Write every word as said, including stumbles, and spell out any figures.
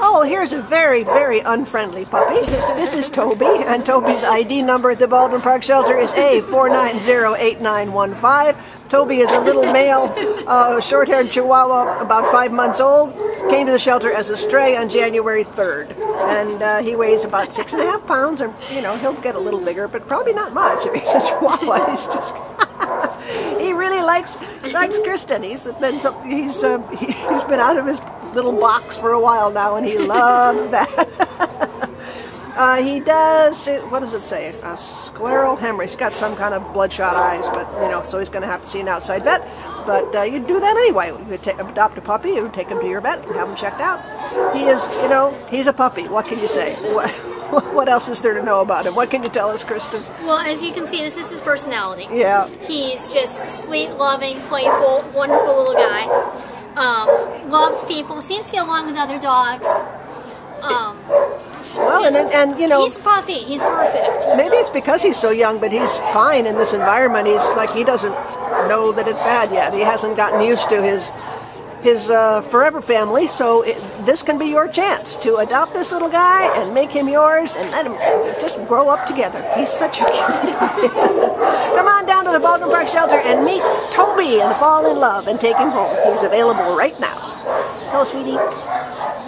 Oh, here's a very, very unfriendly puppy. This is Toby, and Toby's I D number at the Baldwin Park Shelter is A four nine zero eight nine one five. Toby is a little male, uh, short-haired Chihuahua, about five months old. Came to the shelter as a stray on January third, and uh, he weighs about six and a half pounds, or, you know, he'll get a little bigger, but probably not much. If he's a Chihuahua, he's just... He really likes likes Kristen. He's been something, he's uh, he's been out of his little box for a while now, and he loves that. uh, he does. What does it say? A scleral hemorrhage. He's got some kind of bloodshot eyes, but you know, so he's going to have to see an outside vet. But uh, you'd do that anyway. You'd take, adopt a puppy. You would take him to your vet and have him checked out. He is, you know, he's a puppy. What can you say? What, what else is there to know about him? What can you tell us, Kristen? Well, as you can see, this is his personality. Yeah. He's just sweet, loving, playful, wonderful little guy. Um, loves people. Seems to get along with other dogs. Um, well, just, and, and, and you know, he's a puppy. He's perfect. Maybe it's because he's so young, but he's fine in this environment. He's like, he doesn't know that it's bad yet. He hasn't gotten used to his... his uh, forever family, so it, this can be your chance to adopt this little guy and make him yours and let him just grow up together. He's such a cute guy. Come on down to the Baldwin Park Shelter and meet Toby and fall in love and take him home. He's available right now. Hello, sweetie.